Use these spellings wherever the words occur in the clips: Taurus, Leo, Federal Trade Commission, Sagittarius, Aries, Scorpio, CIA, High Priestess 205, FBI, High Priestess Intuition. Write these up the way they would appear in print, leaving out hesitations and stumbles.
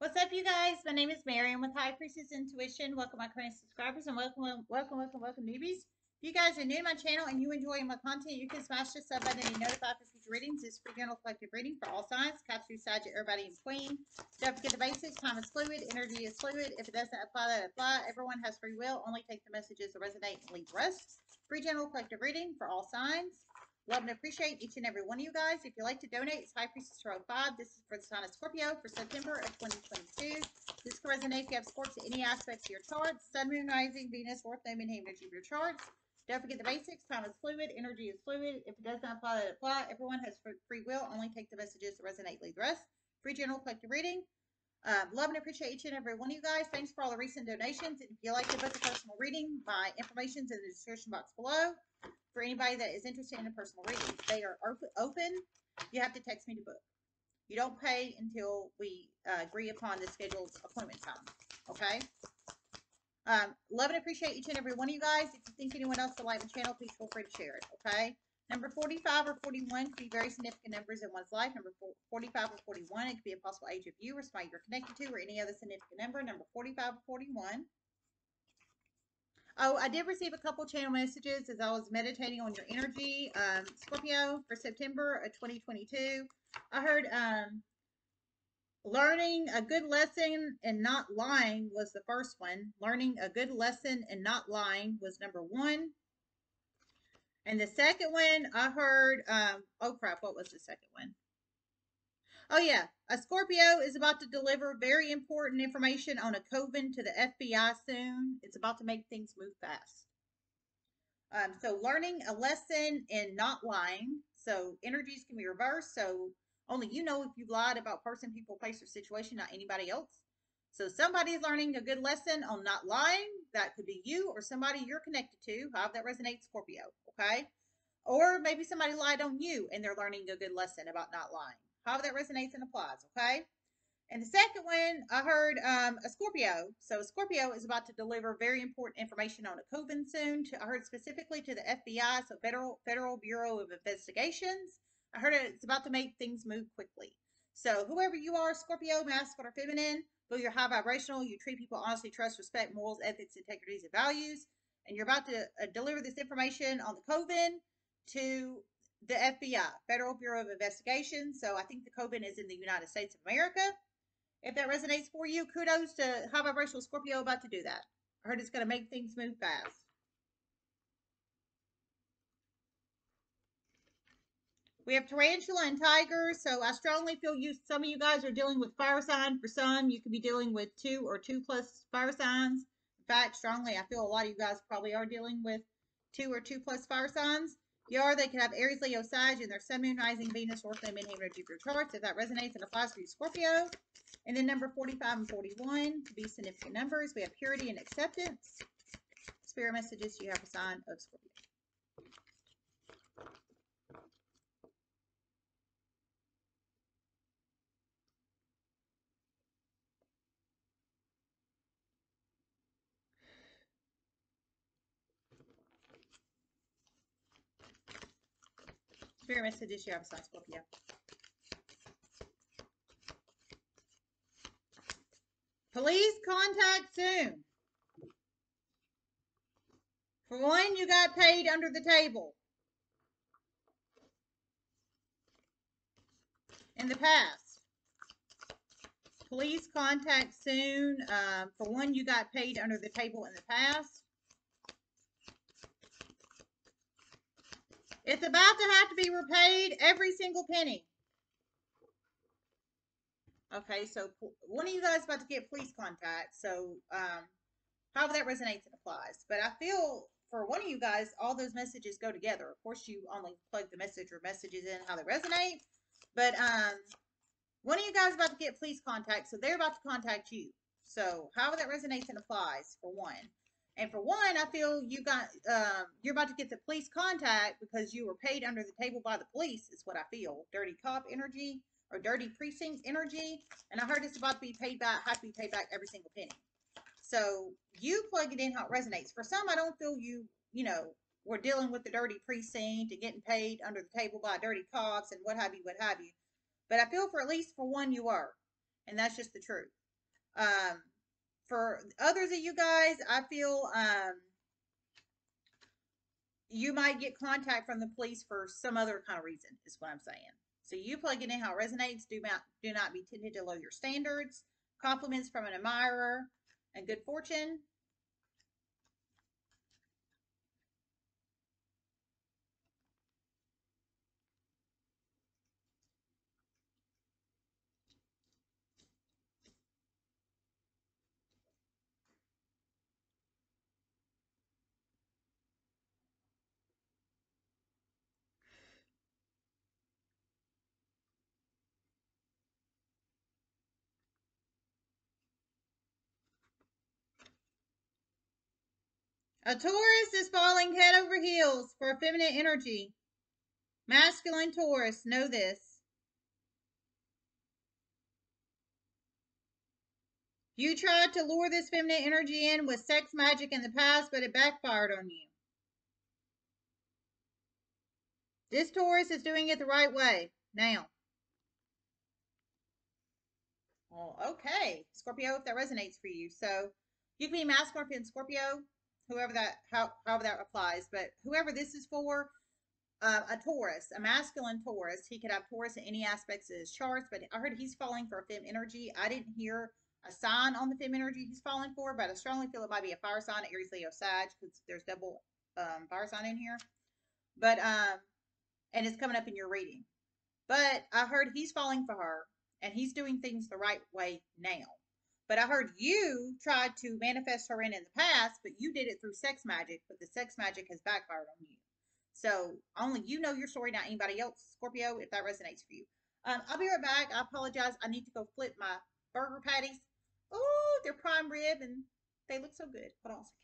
What's up, you guys? My name is Marian with High Priestess Intuition. Welcome, my current subscribers, and welcome, newbies. If you guys are new to my channel and you enjoy my content, you can smash the sub button and be notified for future readings. This is free general collective reading for all signs, capsule, Sagittarius, everybody in between. Don't forget the basics. Time is fluid. Energy is fluid. If it doesn't apply, that apply. Everyone has free will. Only take the messages that resonate and leave the rest. Free general collective reading for all signs. Love and appreciate each and every one of you guys. If you'd like to donate, it's High Priestess 205. This is for the sign of Scorpio for September of 2022. This can resonate if you have Scorpio to any aspects of your charts. Sun, Moon, Rising, Venus, North Node, and energy of your charts. Don't forget the basics. Time is fluid. Energy is fluid. If it does not apply, that apply. Everyone has free will. Only take the messages that resonate. Leave the rest. Free general collective reading. Love and appreciate each and every one of you guys. Thanks for all the recent donations. If you'd like to book a personal reading, my information's in the description box below. For anybody that is interested in a personal reading, they are open. You have to text me to book. You don't pay until we agree upon the scheduled appointment time. Okay? Love and appreciate each and every one of you guys. If you think anyone else would like the channel, please feel free to share it. Okay? Number 45 or 41 could be very significant numbers in one's life. Number 45 or 41, it could be a possible age of you or somebody you're connected to or any other significant number. Number 45 or 41. Oh, I did receive a couple channel messages as I was meditating on your energy. Scorpio for September of 2022. I heard learning a good lesson and not lying was the first one. Learning a good lesson and not lying was number one. And the second one, I heard, oh crap, what was the second one? Oh yeah, a Scorpio is about to deliver very important information on a coven to the FBI soon. It's about to make things move fast. So learning a lesson and not lying. So energies can be reversed. So only you know if you lied about person, people, place, or situation, not anybody else. So somebody's learning a good lesson on not lying. That could be you or somebody you're connected to. However that resonates, Scorpio, okay? Or maybe somebody lied on you and they're learning a good lesson about not lying. However that resonates and applies, okay? And the second one, I heard a Scorpio. So a Scorpio is about to deliver very important information on a coven soon. I heard specifically to the FBI, so Federal Bureau of Investigations. I heard it's about to make things move quickly. So whoever you are, Scorpio, masculine or feminine, though you're high vibrational, you treat people honestly, trust, respect, morals, ethics, integrities, and values. And you're about to deliver this information on the coven to the FBI, Federal Bureau of Investigation. So I think the coven is in the United States of America. If that resonates for you, kudos to high vibrational Scorpio about to do that. I heard it's going to make things move fast. We have tarantula and tiger, so I strongly feel you. Some of you guys are dealing with fire sign. For some, you could be dealing with two or two plus fire signs. In fact, strongly, I feel a lot of you guys probably are dealing with two or two plus fire signs. You are. They could have Aries, Leo, Sag, and their Sun, Moon, Rising, Venus, North Node, and energy of your charts. If that resonates and applies for you, Scorpio. And then number 45 and 41 to be significant numbers. We have purity and acceptance. Spirit messages. You have a sign of Scorpio. Spirit messages, you have a sign, Scorpio. Police contact soon. For one, you got paid under the table. In the past. Police contact soon. For one, you got paid under the table in the past. It's about to have to be repaid every single penny. Okay, so one of you guys is about to get police contact. So, however that resonates and applies. But I feel for one of you guys, all those messages go together. Of course, you only plug the message or messages in how they resonate. But one of you guys is about to get police contact, so they're about to contact you. So, however that resonates and applies for one. And for one, I feel you got, you're about to get the police contact because you were paid under the table by the police is what I feel. Dirty cop energy or dirty precinct energy. And I heard it's about to be paid back, have to be paid back every single penny. So you plug it in how it resonates. For some, I don't feel you know, we're dealing with the dirty precinct and getting paid under the table by dirty cops and what have you, what have you. But I feel for at least for one you are. And that's just the truth. For others of you guys, I feel you might get contact from the police for some other kind of reason, is what I'm saying. So you plug it in how it resonates. Do not be tempted to lower your standards. Compliments from an admirer and good fortune. A Taurus is falling head over heels for feminine energy. Masculine Taurus, know this. You tried to lure this feminine energy in with sex magic in the past, but it backfired on you. This Taurus is doing it the right way now. Well, okay, Scorpio, if that resonates for you. So you can be masculine Scorpio. Whoever that, however that applies, but whoever this is for, a Taurus, a masculine Taurus, he could have Taurus in any aspects of his charts, but I heard he's falling for a femme energy. I didn't hear a sign on the femme energy he's falling for, but I strongly feel it might be a fire sign, Aries, Leo, Sag, because there's double fire sign in here, but, and it's coming up in your reading, but I heard he's falling for her and he's doing things the right way now. But I heard you tried to manifest her in the past, but you did it through sex magic, but the sex magic has backfired on you. So only you know your story, not anybody else, Scorpio, if that resonates for you. I'll be right back. I apologize. I need to go flip my burger patties. Oh, they're prime rib, and they look so good. Hold on a second.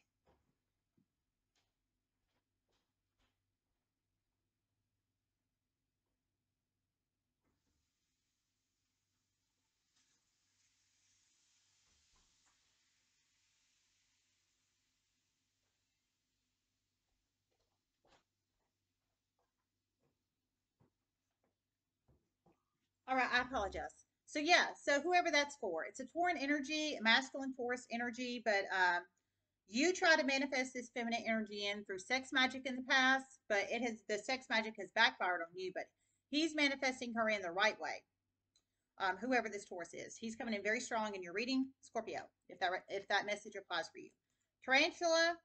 All right, I apologize. So yeah, so whoever that's for, it's a Tauran energy, masculine Taurus energy, but you try to manifest this feminine energy in through sex magic in the past, but it has, the sex magic has backfired on you, but he's manifesting her in the right way. Whoever this Taurus is, he's coming in very strong in your reading, Scorpio, if that message applies for you. Tarantula.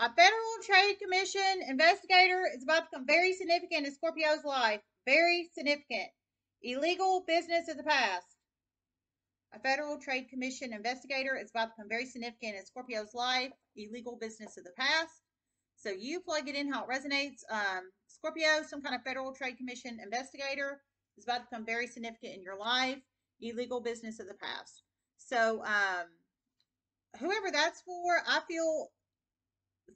A Federal Trade Commission investigator is about to become very significant in Scorpio's life. Very significant. Illegal business of the past. A Federal Trade Commission investigator is about to become very significant in Scorpio's life. Illegal business of the past. So you plug it in how it resonates. Scorpio, some kind of Federal Trade Commission investigator is about to become very significant in your life. Illegal business of the past. So whoever that's for, I feel...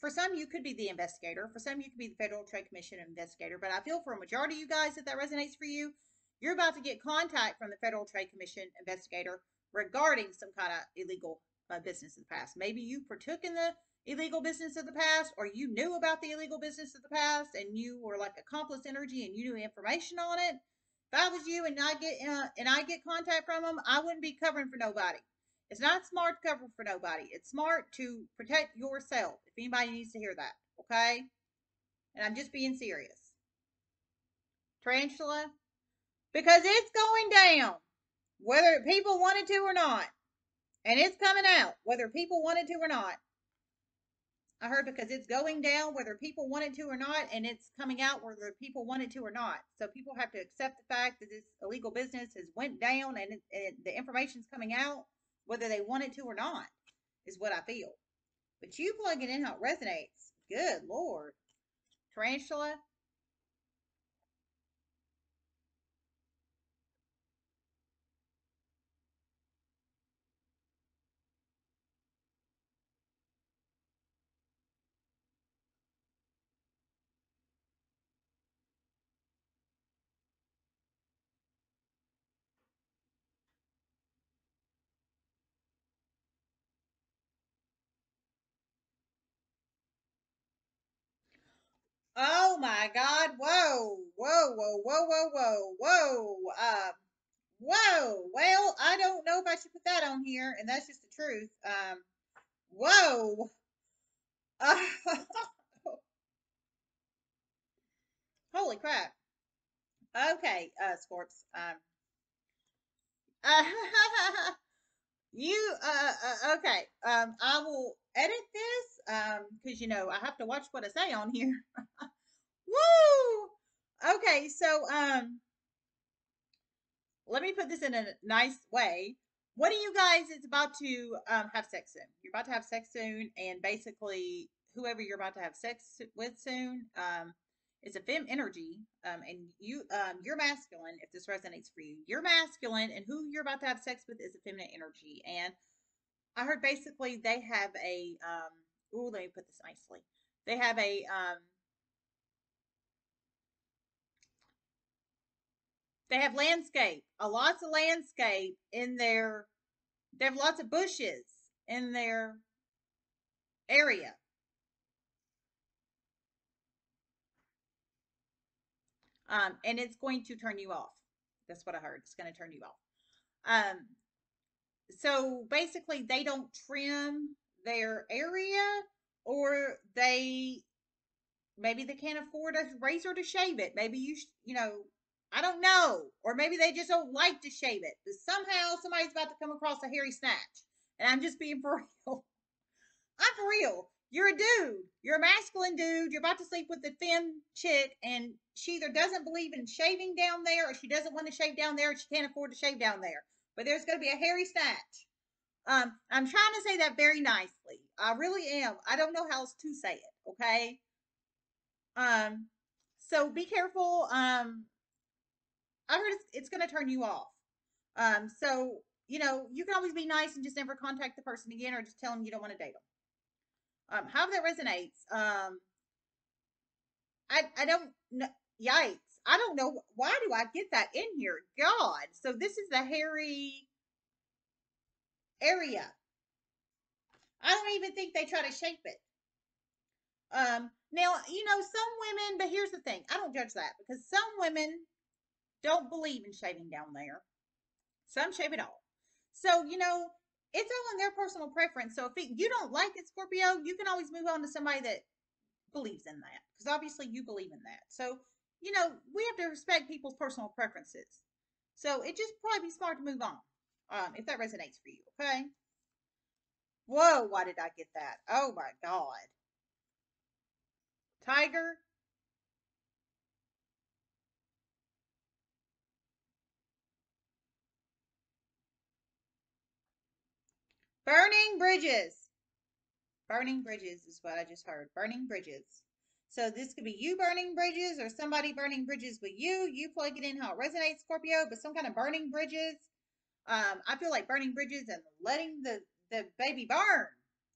For some, you could be the investigator. For some, you could be the Federal Trade Commission investigator. But I feel for a majority of you guys, if that resonates for you, you're about to get contact from the Federal Trade Commission investigator regarding some kind of illegal business of the past. Maybe you partook in the illegal business of the past, or you knew about the illegal business of the past, and you were like accomplice energy, and you knew information on it. If I was you and I get contact from them, I wouldn't be covering for nobody. It's not smart to cover for nobody. It's smart to protect yourself, if anybody needs to hear that, okay? And I'm just being serious. Tarantula, because it's going down, whether people wanted to or not. And it's coming out, whether people wanted to or not. I heard because it's going down, whether people wanted to or not, and it's coming out whether people wanted to or not. So people have to accept the fact that this illegal business has went down and the information's coming out. Whether they wanted to or not, is what I feel. But you plug it in how it resonates. Good Lord. Tarantula. Oh my God. Whoa, whoa, whoa, whoa, whoa, whoa, whoa. Whoa, well, I don't know if I should put that on here, and that's just the truth. Whoa. Holy crap. Okay, Scorps. Okay. I will edit this, because, you know, I have to watch what I say on here. Woo! Okay, so, let me put this in a nice way. What do you guys is about to have sex soon? You're about to have sex soon, and basically whoever you're about to have sex with soon is a femme energy, and you, you're masculine, if this resonates for you. You're masculine, and who you're about to have sex with is a feminine energy, and I heard basically they have a, ooh, let me put this nicely. They have a, they have landscape, lots of landscape in their, they have lots of bushes in their area. And it's going to turn you off. That's what I heard. It's going to turn you off. So basically they don't trim their area, or they, maybe they can't afford a razor to shave it. Maybe you know, I don't know. Or maybe they just don't like to shave it. But somehow somebody's about to come across a hairy snatch. And I'm just being for real. I'm for real. You're a dude. You're a masculine dude. You're about to sleep with the femme chick. And she either doesn't believe in shaving down there, or she doesn't want to shave down there, or she can't afford to shave down there. But there's going to be a hairy snatch. I'm trying to say that very nicely. I really am. I don't know how else to say it. Okay. So be careful. I heard it's going to turn you off. So, you know, you can always be nice and just never contact the person again, or just tell them you don't want to date them. However that resonates. I don't know. Yikes. I don't know. Why do I get that in here? God. So this is the hairy area. I don't even think they try to shape it. Now, you know, some women, but here's the thing. I don't judge that, because some women don't believe in shaving down there. Some shave it all. So, you know, it's all in their personal preference. So if you don't like it, Scorpio, you can always move on to somebody that believes in that, because obviously you believe in that. So, you know, we have to respect people's personal preferences. So it just probably be smart to move on, if that resonates for you, okay? Whoa, why did I get that? Oh, my God. Tiger. Burning bridges. Burning bridges is what I just heard. Burning bridges. So this could be you burning bridges, or somebody burning bridges with you. You plug it in how it resonates, Scorpio, but some kind of burning bridges. I feel like burning bridges and letting the baby burn.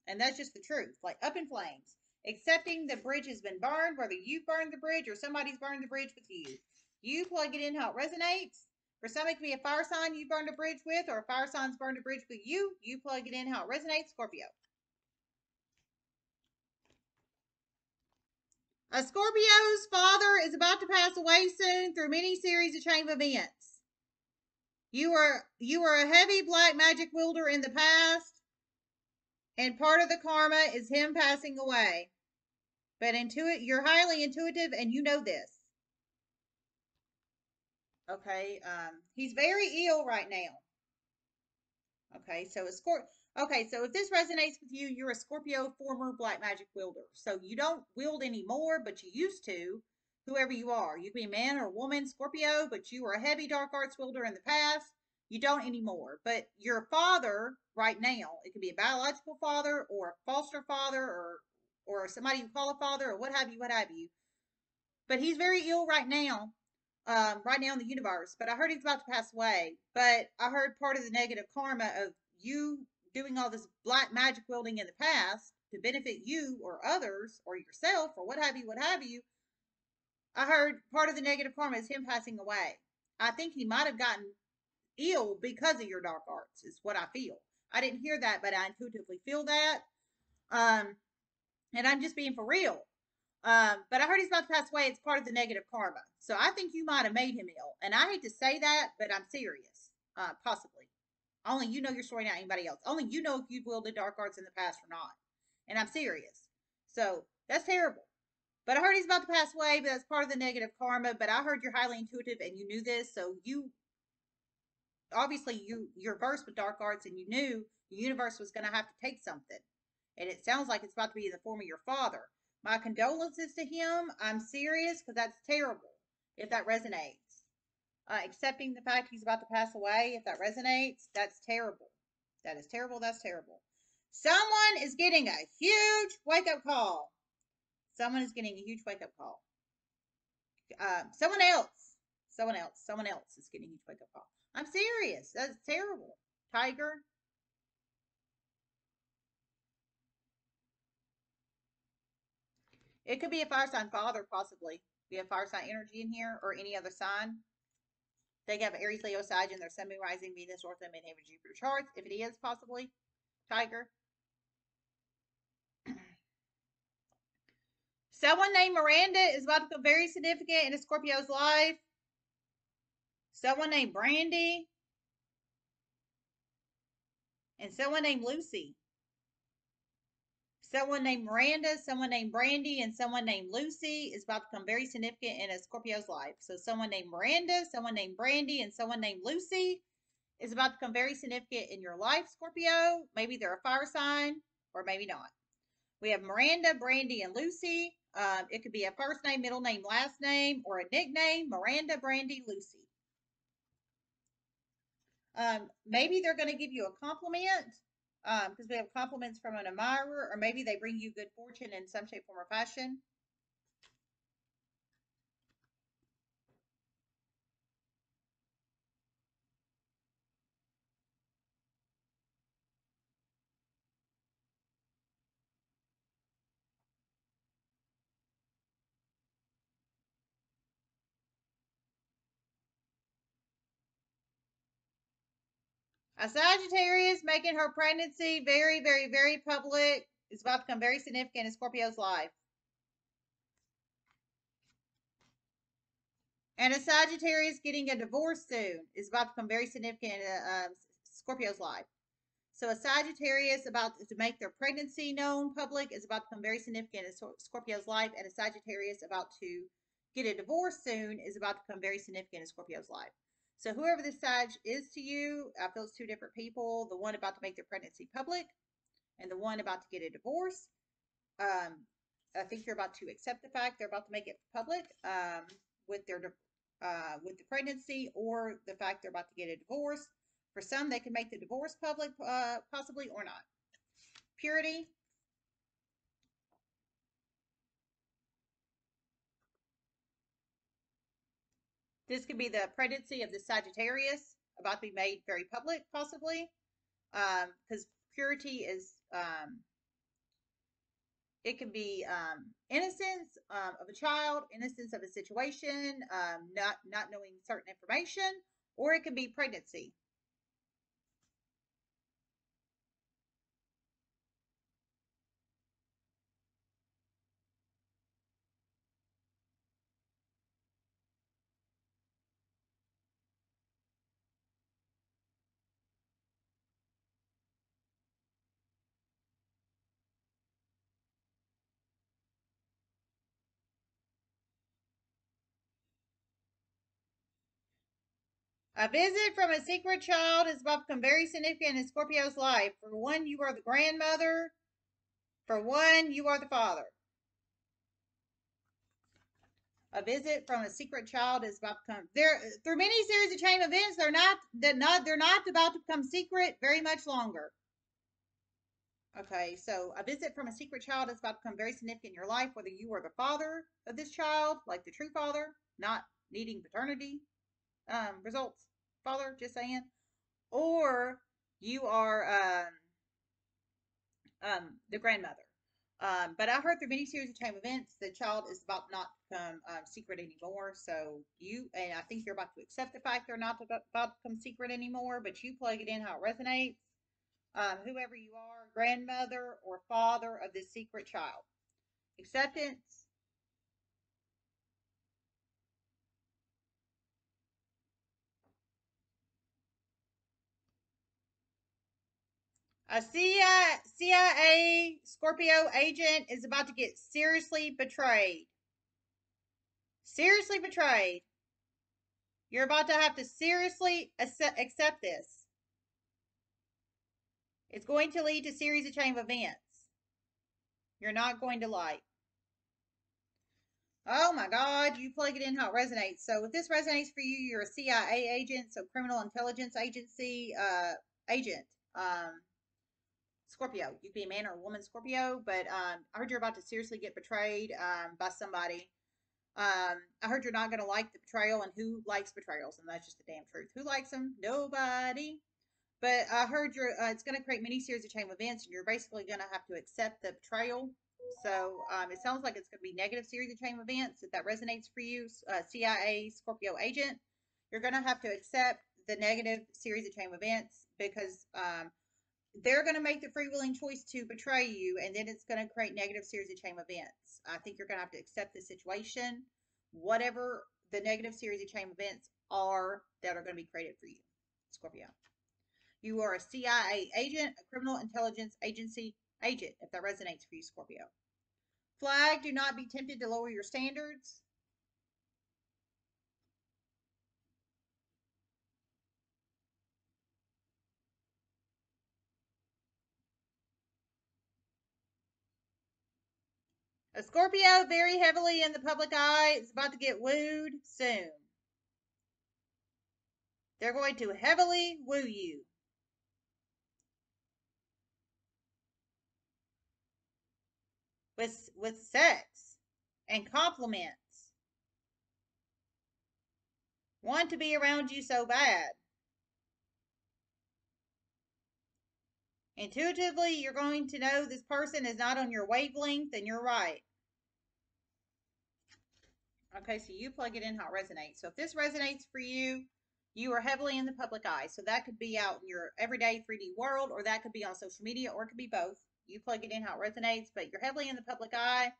And that's just the truth, like up in flames. Accepting the bridge has been burned, whether you burned the bridge or somebody's burned the bridge with you. You plug it in how it resonates. For some, it could be a fire sign you burned a bridge with, or a fire sign's burned a bridge with you. You plug it in how it resonates, Scorpio. A Scorpio's father is about to pass away soon through many series of chain of events. You were a heavy black magic wielder in the past, and part of the karma is him passing away. But you're highly intuitive, and you know this. Okay, he's very ill right now. Okay, so so if this resonates with you, you're a Scorpio former black magic wielder. So you don't wield anymore, but you used to, whoever you are. You could be a man or a woman, Scorpio, but you were a heavy dark arts wielder in the past. You don't anymore. But your father right now, it could be a biological father or a foster father or somebody you call a father or what have you. But he's very ill right now. Right now in the universe, but I heard he's about to pass away. But I heard part of the negative karma of you doing all this black magic wielding in the past to benefit you or others or yourself or what have you. I heard part of the negative karma is him passing away. I think he might have gotten ill because of your dark arts, is what I feel. I didn't hear that, but I intuitively feel that. And I'm just being for real. But I heard he's about to pass away. It's part of the negative karma. So I think you might have made him ill. And I hate to say that, but I'm serious. possibly. Only you know your story, not anybody else. Only you know if you've wielded dark arts in the past or not. And I'm serious. So that's terrible. But I heard he's about to pass away, but that's part of the negative karma. But I heard you're highly intuitive and you knew this, so you obviously you're versed with dark arts and you knew the universe was going to have to take something. And it sounds like it's about to be in the form of your father. My condolences to him. I'm serious, because that's terrible if that resonates. Accepting the fact he's about to pass away, if that resonates, that's terrible. That is terrible. That's terrible. Someone is getting a huge wake-up call. Someone is getting a huge wake-up call. Someone else is getting a huge wake-up call. I'm serious. That's terrible. Tiger. It could be a fire sign father, possibly. Be a fire sign energy in here, or any other sign. They have Aries, Leo, Sag, and their Sun, Moon, Rising, Venus, North, and Midheaven, Jupiter charts. If it is, possibly. Tiger. Someone named Miranda is about to become very significant in a Scorpio's life. Someone named Brandy. And someone named Lucy. Someone named Miranda, someone named Brandy, and someone named Lucy is about to become very significant in a Scorpio's life. So someone named Miranda, someone named Brandy, and someone named Lucy is about to become very significant in your life, Scorpio. Maybe they're a fire sign, or maybe not. We have Miranda, Brandy, and Lucy. It could be a first name, middle name, last name, or a nickname. Miranda, Brandy, Lucy. Maybe they're going to give you a compliment. Because we have compliments from an admirer, or maybe they bring you good fortune in some shape, form, or fashion. A Sagittarius making her pregnancy very, very, very public is about to become very significant in Scorpio's life. And a Sagittarius getting a divorce soon is about to become very significant in Scorpio's life. So a Sagittarius about to make their pregnancy known public is about to become very significant in Scorpio's life. And a Sagittarius about to get a divorce soon is about to become very significant in Scorpio's life. So whoever this Sag is to you, I feel it's two different people. The one about to make their pregnancy public and the one about to get a divorce. I think you're about to accept the fact they're about to make it public with their with the pregnancy, or the fact they're about to get a divorce. For some, they can make the divorce public possibly, or not. Purity. This could be the pregnancy of the Sagittarius about to be made very public, possibly, because purity is, it can be innocence of a child, innocence of a situation, not knowing certain information, or it could be pregnancy. A visit from a secret child is about to become very significant in Scorpio's life. For one, you are the grandmother. For one, you are the father. A visit from a secret child is about to become there through many series of chain events. They're not about to become secret very much longer. Okay, so a visit from a secret child is about to become very significant in your life, whether you are the father of this child, like the true father, not needing paternity results, father, just saying, or you are the grandmother. But I heard through many series of time events, the child is about not to become secret anymore. So you, and I think you're about to accept the fact they're not about to become secret anymore, but you plug it in how it resonates. Whoever you are, grandmother or father of this secret child. Acceptance. A CIA Scorpio agent is about to get seriously betrayed. Seriously betrayed. You're about to have to seriously accept this. It's going to lead to a series of chain of events you're not going to like. Oh my God, you plug it in how it resonates. So if this resonates for you, you're a CIA agent, so criminal intelligence agency agent. Scorpio, you could be a man or a woman Scorpio, but I heard you're about to seriously get betrayed by somebody. I heard you're not going to like the betrayal, and who likes betrayals? And that's just the damn truth. Who likes them? Nobody. But I heard you're, it's going to create many series of chain events, and you're basically going to have to accept the betrayal. So it sounds like it's going to be negative series of chain events. If that resonates for you, CIA Scorpio agent, you're going to have to accept the negative series of chain events because they're going to make the free-willing choice to betray you, and then it's going to create negative series of chain events. I think you're going to have to accept the situation, whatever the negative series of chain events are that are going to be created for you, Scorpio. You are a CIA agent, a criminal intelligence agency agent, if that resonates for you, Scorpio. Flag, do not be tempted to lower your standards. A Scorpio very heavily in the public eye is about to get wooed soon. They're going to heavily woo you. With sex and compliments. Want to be around you so bad. Intuitively, you're going to know this person is not on your wavelength, and you're right. Okay, so you plug it in how it resonates. So if this resonates for you, you are heavily in the public eye. So that could be out in your everyday 3D world, or that could be on social media, or it could be both. You plug it in how it resonates, but you're heavily in the public eye,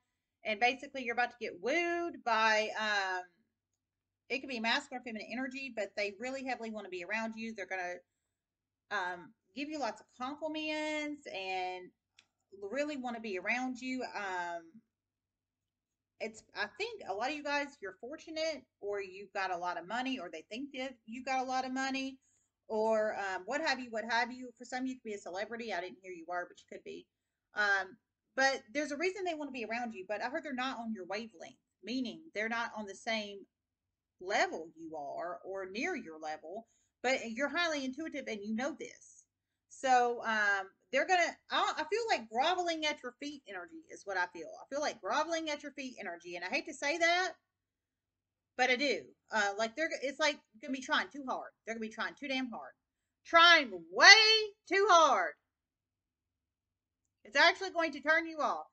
and basically you're about to get wooed by, it could be masculine or feminine energy, but they really heavily want to be around you. They're going to give you lots of compliments and really want to be around you. I think a lot of you guys, you're fortunate, or you've got a lot of money, or they think that you got a lot of money, or what have you. For some, you could be a celebrity. I didn't hear you were, but you could be. But there's a reason they want to be around you, but I heard they're not on your wavelength, meaning they're not on the same level you are or near your level, but you're highly intuitive and you know this. So they're going to, I feel like groveling at your feet energy is what I feel. I feel like groveling at your feet energy. And I hate to say that, but I do. Like it's like going to be trying too hard. They're going to be trying too damn hard. Trying way too hard. It's actually going to turn you off.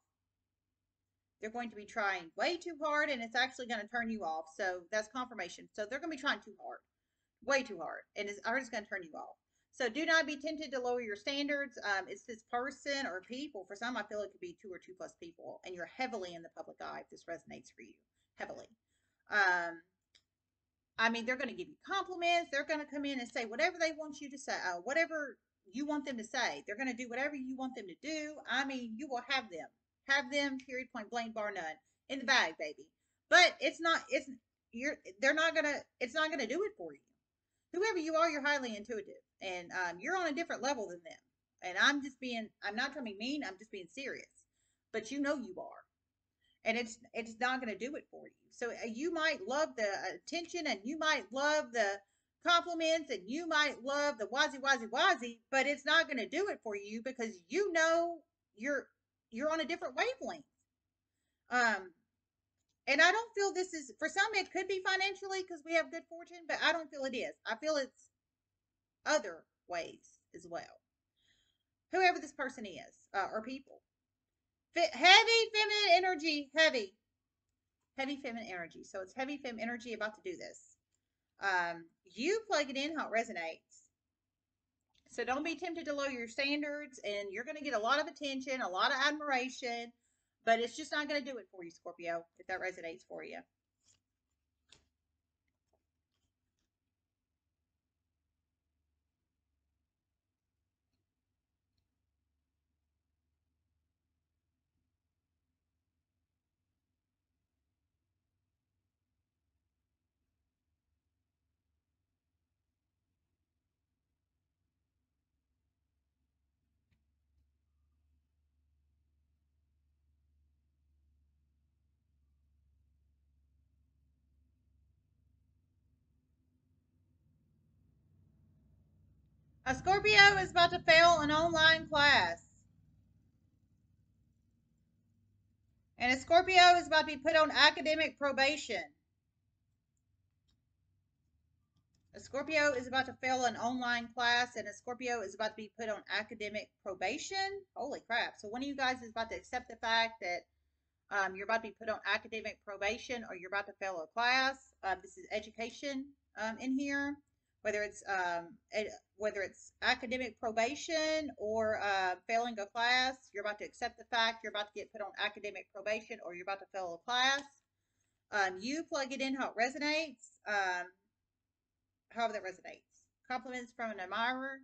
They're going to be trying way too hard, and it's actually going to turn you off. So that's confirmation. So they're going to be trying too hard. Way too hard. And it's going to turn you off. So do not be tempted to lower your standards. It's this person or people. For some, I feel it could be two or two plus people, and you're heavily in the public eye if this resonates for you. Heavily. I mean, they're going to give you compliments. They're going to come in and say whatever they want you to say, whatever you want them to say. They're going to do whatever you want them to do. I mean, you will have them. Have them, period, point blank, bar none. In the bag, baby. But it's not going to do it for you. Whoever you are, you're highly intuitive. And you're on a different level than them. And I'm not trying to be mean. I'm just being serious. But you know you are. And it's not going to do it for you. So you might love the attention, and you might love the compliments, and you might love the wazi, wazi, wazi. But it's not going to do it for you because you know you're on a different wavelength. And I don't feel this is, for some it could be financially because we have good fortune, but I don't feel it is. I feel it's other ways as well. Whoever this person is, or people. Heavy feminine energy, heavy feminine energy. So it's heavy fem energy about to do this. You plug it in how it resonates. So don't be tempted to lower your standards, and you're going to get a lot of attention, a lot of admiration, but it's just not going to do it for you, Scorpio, if that resonates for you. A Scorpio is about to fail an online class. And a Scorpio is about to be put on academic probation. A Scorpio is about to fail an online class, and a Scorpio is about to be put on academic probation. Holy crap. So one of you guys is about to accept the fact that you're about to be put on academic probation, or you're about to fail a class. This is education in here, whether it's academic probation or failing a class. You're about to accept the fact you're about to get put on academic probation, or you're about to fail a class. You plug it in how it resonates, however that resonates. Compliments from an admirer.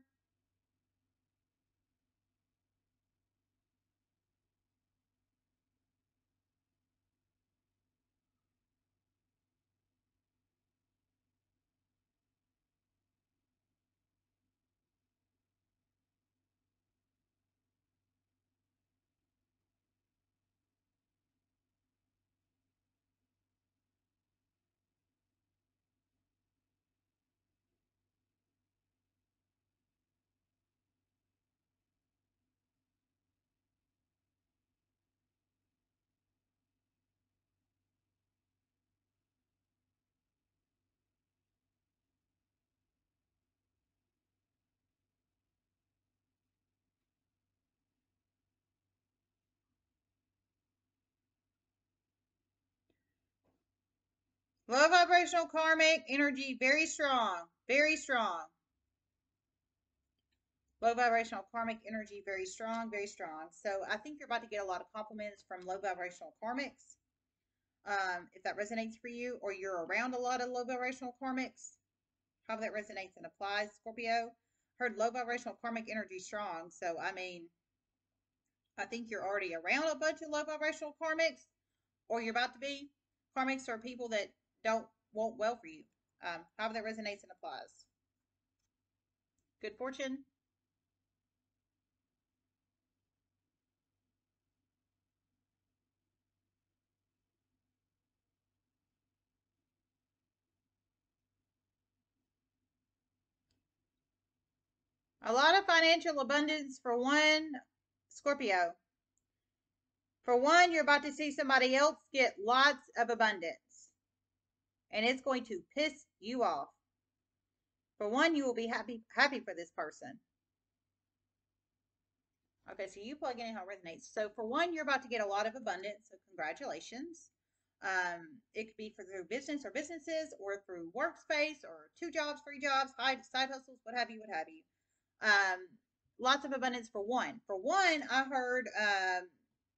Low vibrational karmic energy, very strong, very strong. Low vibrational karmic energy, very strong, very strong. So I think you're about to get a lot of compliments from low vibrational karmics. If that resonates for you, or you're around a lot of low vibrational karmics, how that resonates and applies, Scorpio. Heard low vibrational karmic energy strong. So, I mean, I think you're already around a bunch of low vibrational karmics, or you're about to be. Karmics are people that don't want well for you. However that resonates and applies. Good fortune. A lot of financial abundance for one Scorpio. For one, you're about to see somebody else get lots of abundance. And it's going to piss you off. For one, you will be happy for this person. Okay, so you plug in how it resonates. So for one, you're about to get a lot of abundance, so congratulations. It could be through business or businesses, or through workspace, or 2 jobs, 3 jobs, side hustles, what have you, what have you. Lots of abundance for one. For one, I heard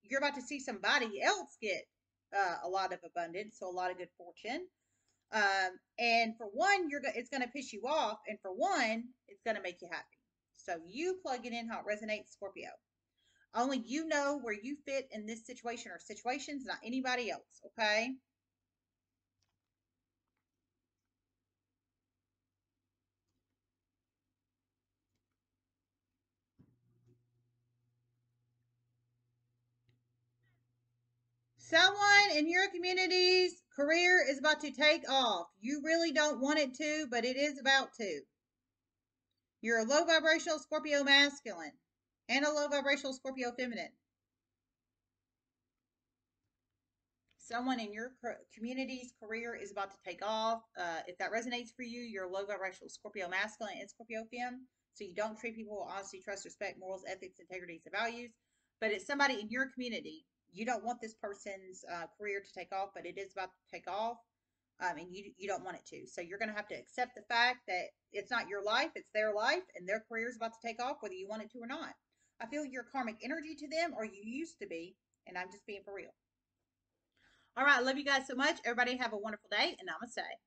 you're about to see somebody else get a lot of abundance, so a lot of good fortune. And for one, it's going to piss you off, and for one, it's going to make you happy. So you plug it in how it resonates, Scorpio. Only you know where you fit in this situation or situations, not anybody else, okay? Someone in your community's career is about to take off. You really don't want it to, but it is about to. You're a low vibrational Scorpio masculine and a low vibrational Scorpio feminine. Someone in your community's career is about to take off. If that resonates for you, you're a low vibrational Scorpio masculine and Scorpio fem. So you don't treat people with honesty, trust, respect, morals, ethics, integrity, and values. But it's somebody in your community. You don't want this person's career to take off, but it is about to take off, and you don't want it to. So you're going to have to accept the fact that it's not your life, it's their life, and their career is about to take off whether you want it to or not. I feel your karmic energy to them, or you used to be, and I'm just being for real. All right, I love you guys so much. Everybody have a wonderful day, and namaste.